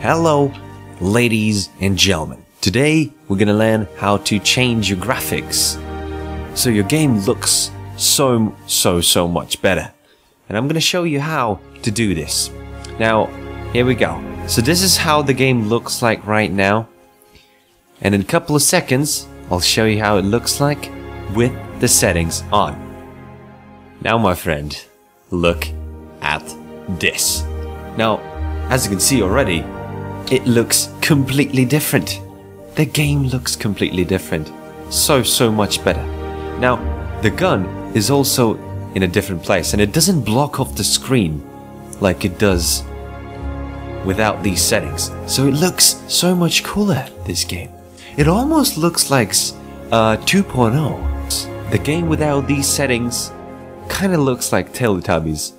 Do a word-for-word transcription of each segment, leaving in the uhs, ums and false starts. Hello, ladies and gentlemen. Today we're gonna learn how to change your graphics so your game looks so, so, so much better. And I'm gonna show you how to do this. Now, here we go. So this is how the game looks like right now. And in a couple of seconds, I'll show you how it looks like with the settings on. Now, my friend, look at this. Now, as you can see already, it looks completely different. The game looks completely different. So, so much better. Now, the gun is also in a different place, and it doesn't block off the screen like it does without these settings. So it looks so much cooler, this game. It almost looks like uh, two point oh. The game without these settings kind of looks like Teletubbies.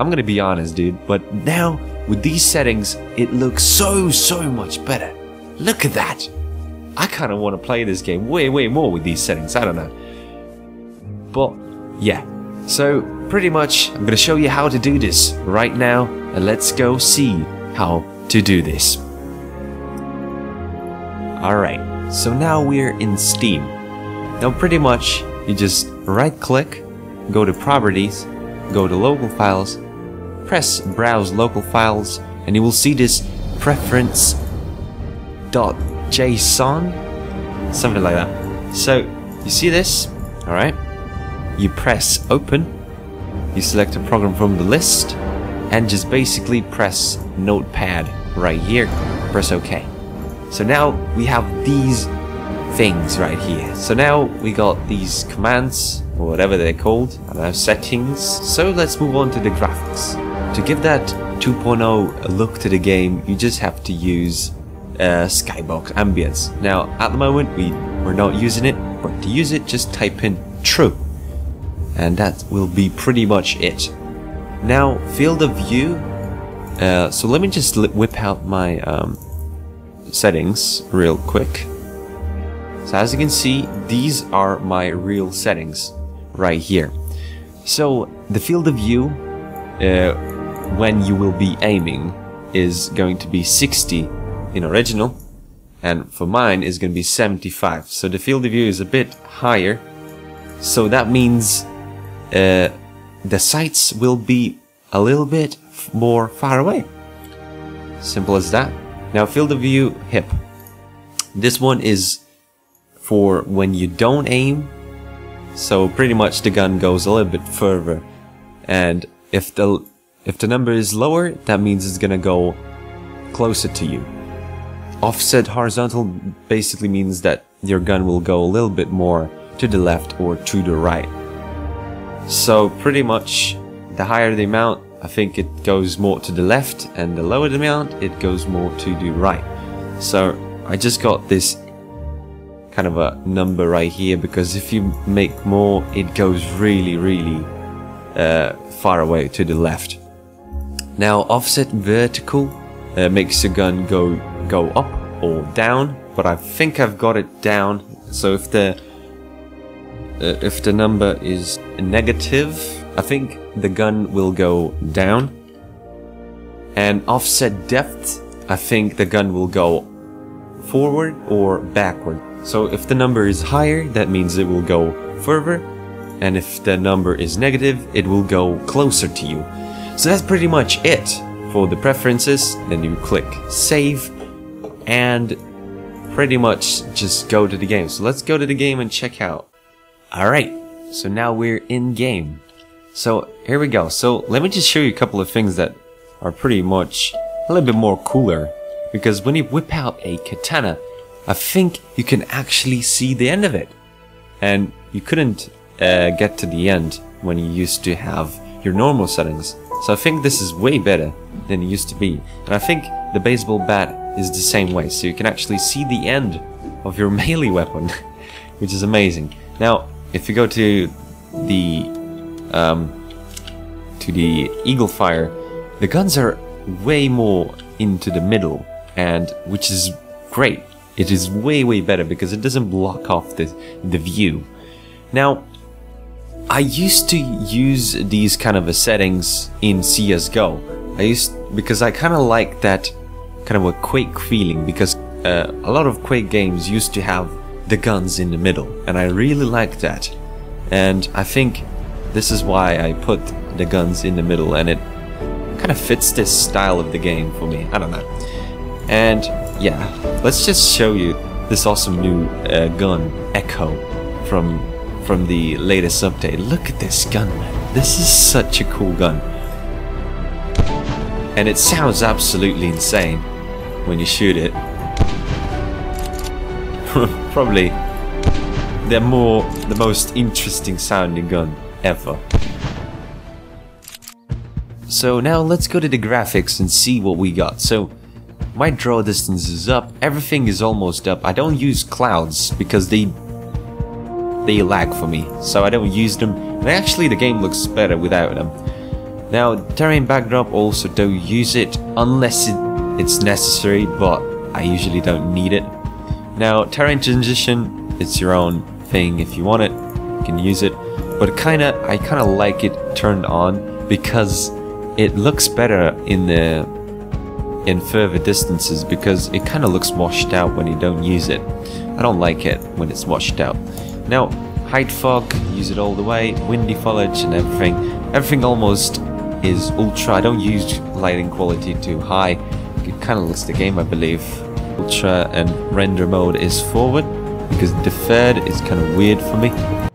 I'm gonna be honest, dude, but now with these settings, it looks so, so much better. Look at that. I kind of want to play this game way, way more with these settings. I don't know. But yeah, so pretty much I'm gonna show you how to do this right now, and let's go see how to do this. Alright, so now we're in Steam. Now pretty much you just right click, go to properties, go to local files, press browse local files, and you will see this preference dot J S O N, something like that. So you see this, alright, you press open, you select a program from the list, and just basically press notepad right here, press OK. So now we have these things right here. So now we got these commands, or whatever they're called, and our settings. So let's move on to the graphics. To give that two point oh look to the game, you just have to use uh, Skybox Ambience. Now at the moment we, we're not using it, but to use it just type in true, and that will be pretty much it. Now, field of view, uh, so let me just whip out my um, settings real quick. So as you can see, these are my real settings right here. So the field of view, uh, when you will be aiming, is going to be sixty in original, and for mine is going to be seventy-five. So the field of view is a bit higher, so that means uh, the sights will be a little bit more far away. Simple as that. Now field of view hip. This one is for when you don't aim. So pretty much the gun goes a little bit further. And if the if the number is lower, that means it's gonna go closer to you. Offset horizontal basically means that your gun will go a little bit more to the left or to the right. So pretty much the higher the amount, I think it goes more to the left, and the lower the amount, it goes more to the right. So I just got this kind of a number right here, because if you make more, it goes really, really uh, far away to the left. Now offset vertical uh, makes your gun go go up or down, but I think I've got it down. So if the Uh, if the number is negative, I think the gun will go down. And offset depth, I think the gun will go forward or backward. So if the number is higher, that means it will go further, and if the number is negative, it will go closer to you. So that's pretty much it for the preferences. Then you click save and pretty much just go to the game. So let's go to the game and check out. Alright, so now we're in game. So here we go. So let me just show you a couple of things that are pretty much a little bit more cooler, because when you whip out a katana, I think you can actually see the end of it, and you couldn't uh, get to the end when you used to have your normal settings. So I think this is way better than it used to be, and I think the baseball bat is the same way, so you can actually see the end of your melee weapon, which is amazing. Now if you go to the um, to the eagle fire, the guns are way more into the middle, and which is great. It is way way better because it doesn't block off the the view. Now I used to use these kind of settings in C S G O. I used because I kind of like that kind of a Quake feeling, because uh, a lot of Quake games used to have the guns in the middle, and I really like that. And I think this is why I put the guns in the middle, and it kind of fits this style of the game for me. I don't know. And yeah, let's just show you this awesome new uh, gun, Echo, from from the latest update. Look at this gun, man. This is such a cool gun. And it sounds absolutely insane when you shoot it. Probably the more the most interesting sounding gun ever. So now let's go to the graphics and see what we got. So my draw distance is up, everything is almost up. I don't use clouds because they they lag for me, so I don't use them. And actually the game looks better without them. Now, terrain backdrop, also don't use it unless it, it's necessary, but I usually don't need it. Now, terrain transition, it's your own thing. If you want it, you can use it. But kinda, I kinda like it turned on because it looks better in the in further distances, because it kinda looks washed out when you don't use it. I don't like it when it's washed out. Now, height fog, use it all the way, windy foliage and everything. Everything almost is ultra. I don't use lighting quality too high. It kind of looks the game, I believe. Ultra and render mode is forward because deferred is kind of weird for me.